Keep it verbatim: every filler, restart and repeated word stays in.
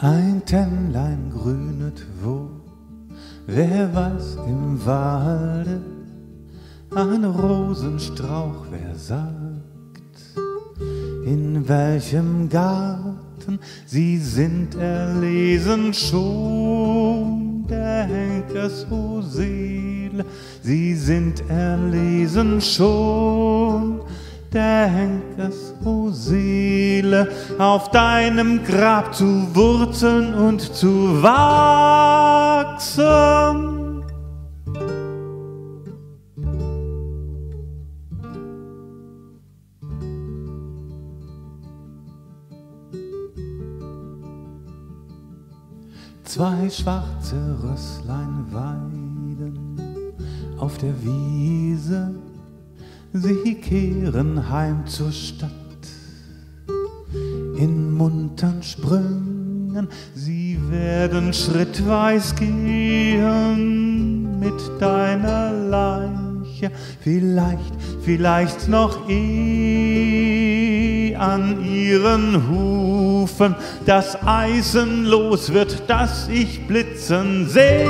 Ein Tännlein grünet wo, wer weiß im Walde, ein Rosenstrauch, wer sagt, in welchem Garten, sie sind erlesen schon. Denk es, o Seele, sie sind erlesen schon. Denk es, o Seele, auf deinem Grab zu wurzeln und zu wachsen. Zwei schwarze Rösslein weiden auf der Wiese, sie kehren heim zur Stadt. In muntern Sprüngen, sie werden schrittweis gehen mit deiner Leiche. Vielleicht, vielleicht noch eh an ihren Hufen das Eisen los wird, das ich blitzen sehe.